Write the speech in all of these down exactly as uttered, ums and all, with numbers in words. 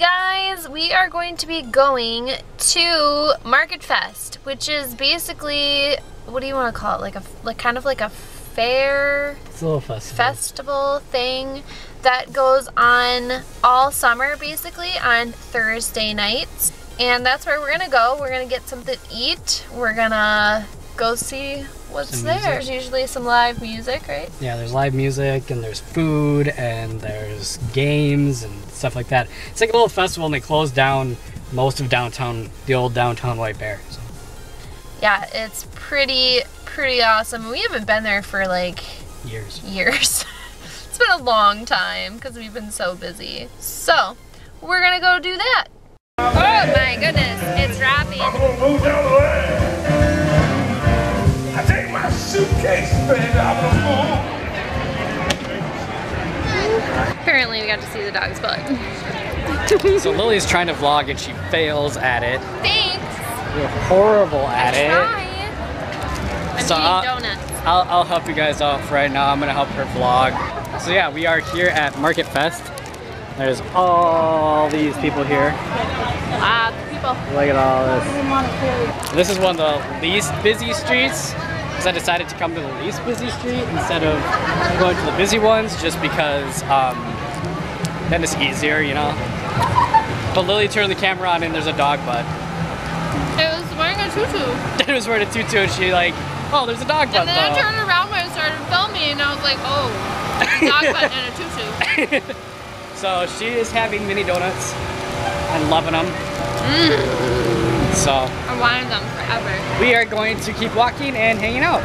Hey guys, we are going to be going to Market Fest, which is basically, what do you want to call it, like a like kind of like a fair it's a little festival. festival thing that goes on all summer basically on Thursday nights, and that's where we're gonna go. We're gonna get something to eat. We're gonna go see what's there. There's usually some live music, right? Yeah, there's live music and there's food and there's games and stuff like that. It's like a little festival, and they close down most of downtown, the old downtown White Bear. So. Yeah, it's pretty, pretty awesome. We haven't been there for like years. Years. It's been a long time because we've been so busy. So we're gonna go do that. Oh my goodness, it's rapping. I'm gonna move down the way. I take my suitcase, baby, I'm gonna move. Apparently we got to see the dog's butt. So Lily's trying to vlog and she fails at it. Thanks. You're horrible at I try. it. I'm so eating donuts. I'll, I'll help you guys off right now. I'm gonna help her vlog. So yeah, we are here at Market Fest. There's all these people here. Wow, people. Look at all this. This is one of the least busy streets, because I decided to come to the least busy street instead of going to the busy ones, just because um, then it's easier, you know. But Lily turned the camera on and there's a dog butt. It was wearing a tutu. It was wearing a tutu and she like, oh, there's a dog butt. And then though. I turned around when I started filming and I was like, oh, a dog butt and a tutu. So she is having mini donuts and loving them. Mm. So I wanted them forever. We are going to keep walking and hanging out.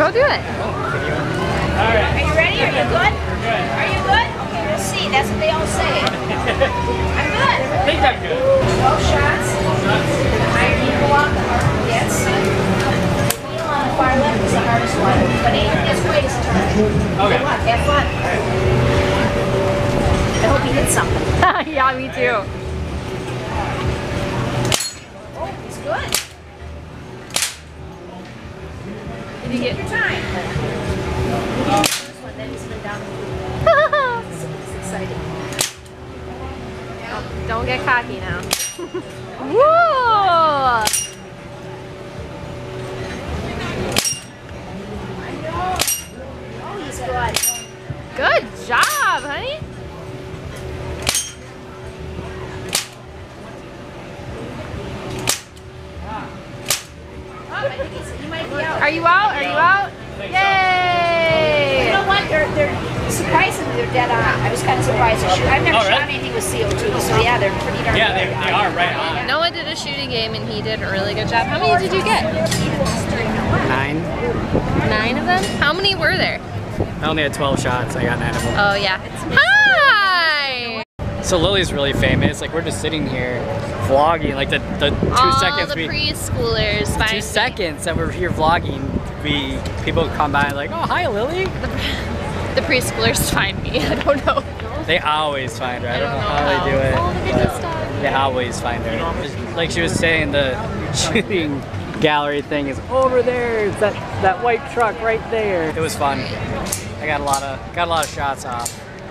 Go do it. Alright. Are you ready? Are you good? We're good. Are you good? Okay, we'll see. That's what they all say. I'm good. I think I'm good. twelve shots. The higher you go up, the harder it gets. Being on the far left is the hardest one, but ain't this way is hard. Okay. Good luck. Have fun. I hope you hit something. Yeah, me too. Oh, it's good. You get your time. First one, then you spin down. It's exciting. Don't, don't get cocky now. Whoa! Good job, honey. Are you out? Are you out? Yay! You know what? They're, they're surprisingly they're dead on. I was kind of surprised. I've never oh, shot really? anything with C O two, so yeah, they're pretty darn. Yeah, they, they are right on. Noah did a shooting game and he did a really good job. How many did you get? Nine. Nine of them? How many were there? I only had twelve shots. I got nine of them. Oh yeah. Hi. So Lily's really famous. Like we're just sitting here. Vlogging, like the, the two All seconds the we, preschoolers the two me. seconds that we're here vlogging, we people come by like, oh hi Lily. The, the preschoolers find me. I don't know. They always find her. I don't, I don't know, know how they do it. Oh, look at this dog. They always find her. Like she was saying, the shooting gallery thing is over there. It's that that white truck right there. It was fun. I got a lot of got a lot of shots off.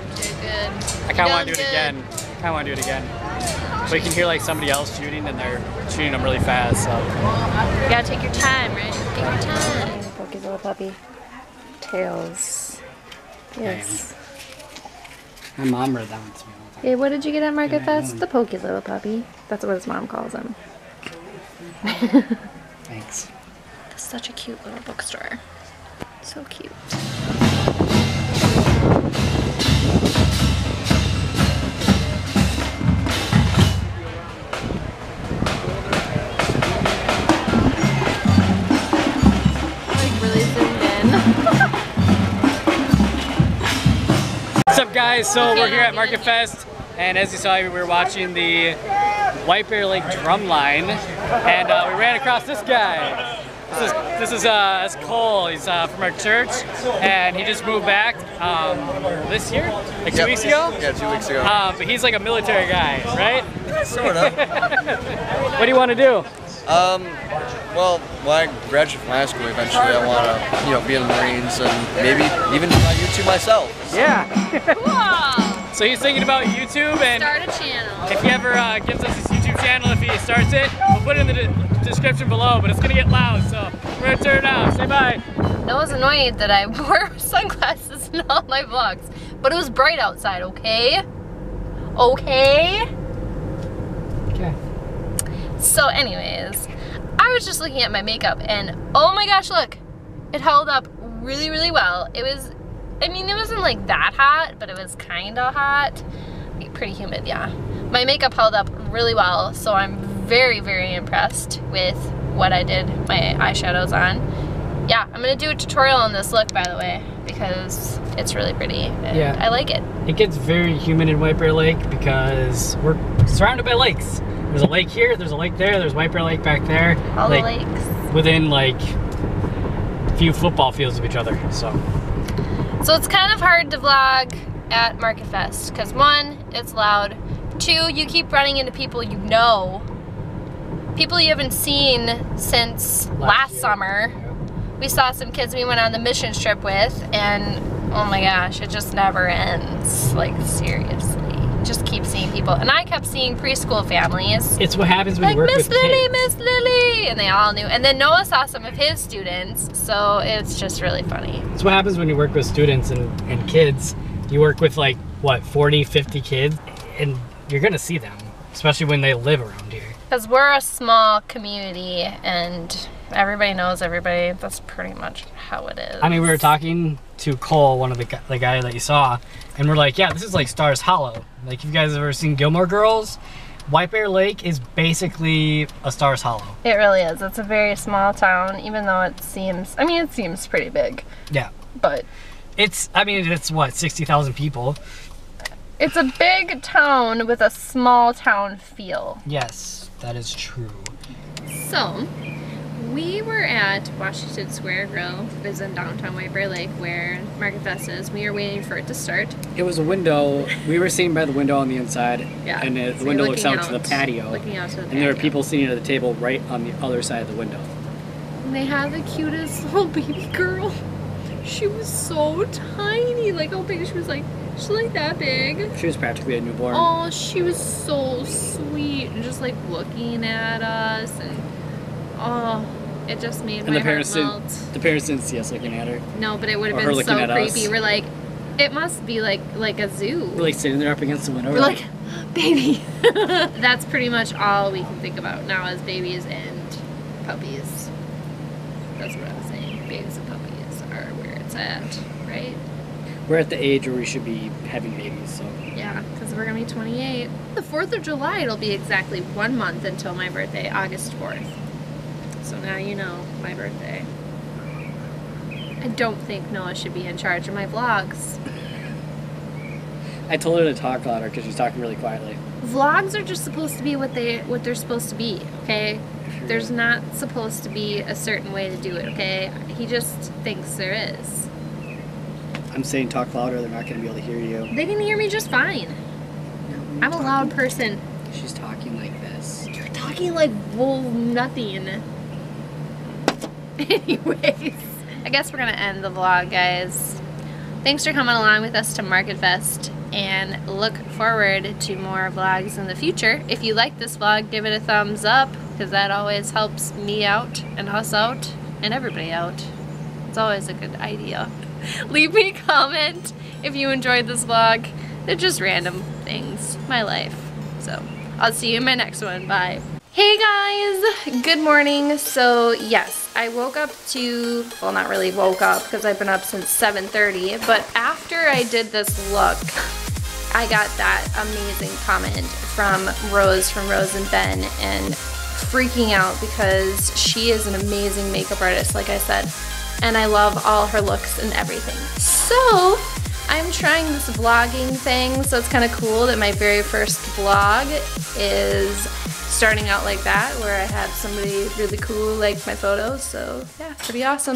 You're good. I kind of want to do it again. I kind of want to do it again. But you can hear like somebody else shooting and they're shooting them really fast, so. You gotta take your time, right? Take your time. Pokey little puppy. Tails. Yes. My mom read that one to me all the time. Hey, what did you get at Market Fest? The Pokey little puppy. That's what his mom calls him. Thanks. That's such a cute little bookstore. So cute. guys? So we're here at Market Fest, and as you saw, we were watching the White Bear Lake drumline, and uh, we ran across this guy. This is this is uh, it's Cole. He's uh, from our church, and he just moved back um, this year, like two yep. weeks ago. Yeah, two weeks ago. Um, but he's like a military guy, right? Sort of. What do you want to do? Um, well, when I graduate from high school, eventually I want to, you know, be in the Marines and maybe even uh, YouTube myself. So. Yeah. Cool. So he's thinking about YouTube and start a channel. If he ever uh, gives us his YouTube channel, if he starts it, we'll put it in the de description below. But it's gonna get loud, so we're gonna turn it off. Say bye. I was annoyed that I wore sunglasses in all my vlogs, but it was bright outside. Okay. Okay. Okay. So anyways, I was just looking at my makeup and oh my gosh, look, it held up really, really well. It was, I mean, it wasn't like that hot, but it was kind of hot, like, pretty humid, yeah. My makeup held up really well, so I'm very, very impressed with what I did my eyeshadows on. Yeah, I'm gonna do a tutorial on this look, by the way, because it's really pretty and yeah. I like it. It gets very humid in White Bear Lake because we're surrounded by lakes. There's a lake here, there's a lake there, there's White Bear Lake back there. All like, the lakes. Within like a few football fields of each other, so. So it's kind of hard to vlog at Market Fest, because one, it's loud. Two, you keep running into people you know. People you haven't seen since last, last summer. We saw some kids we went on the mission trip with, and oh my gosh, it just never ends, like seriously. Just keep seeing people, and I kept seeing preschool families. It's what happens when like, you work Miss with Lily, kids. Miss Lily, and they all knew. And then Noah saw some of his students, so it's just really funny. It's what happens when you work with students and, and kids. You work with like what forty, fifty kids, and you're gonna see them, especially when they live around here. Because we're a small community, and everybody knows everybody. That's pretty much how it is. I mean, we were talking to Cole, one of the the guy that you saw, and we're like, yeah, this is like Stars Hollow. Like, if you guys have ever seen Gilmore Girls, White Bear Lake is basically a Stars Hollow. It really is. It's a very small town, even though it seems, I mean, it seems pretty big. Yeah. But it's, I mean, it's what, sixty thousand people? It's a big town with a small town feel. Yes, that is true. So, we were at Washington Square Grill, which is in downtown White Bear Lake, where Market Fest is. We were waiting for it to start. It was a window. We were sitting by the window on the inside, yeah. and the so window looks out, out to the patio. Looking out to the patio. And there were people sitting at a table right on the other side of the window. And they had the cutest little baby girl. She was so tiny. Like, how big? She was like, she's like that big. She was practically a newborn. Oh, she was so sweet, and just like looking at us, and oh. It just made and my the parents heart melt. Didn't, the parents didn't see us looking at her. No, but it would have been so creepy. Us. We're like, it must be like like a zoo. We're like sitting there up against the window. We're like, like baby. That's pretty much all we can think about now is babies and puppies. That's what I was saying. Babies and puppies are where it's at, right? We're at the age where we should be having babies, so. Yeah, because we're going to be twenty-eight. The fourth of July, it'll be exactly one month until my birthday, August fourth. So now you know my birthday. I don't think Noah should be in charge of my vlogs. I told her to talk louder because she's talking really quietly. Vlogs are just supposed to be what they what they're supposed to be, okay? There's not supposed to be a certain way to do it, okay? He just thinks there is. I'm saying talk louder, they're not gonna be able to hear you. They can hear me just fine. No, I'm a loud person. She's talking like this. You're talking like well nothing. Anyways, I guess we're gonna end the vlog, guys. Thanks for coming along with us to Market Fest, and look forward to more vlogs in the future. If you like this vlog, give it a thumbs up, because that always helps me out and us out and everybody out. It's always a good idea. Leave me a comment if you enjoyed this vlog. They're just random things, my life. So I'll see you in my next one. Bye. Hey guys, good morning. So yes, I woke up to, well not really woke up because I've been up since seven thirty, but after I did this look, I got that amazing comment from Rose from Rose and Ben and freaking out because she is an amazing makeup artist, like I said, and I love all her looks and everything. So I'm trying this vlogging thing, so it's kind of cool that my very first vlog is starting out like that, where I have somebody really cool like my photos, so yeah, pretty awesome.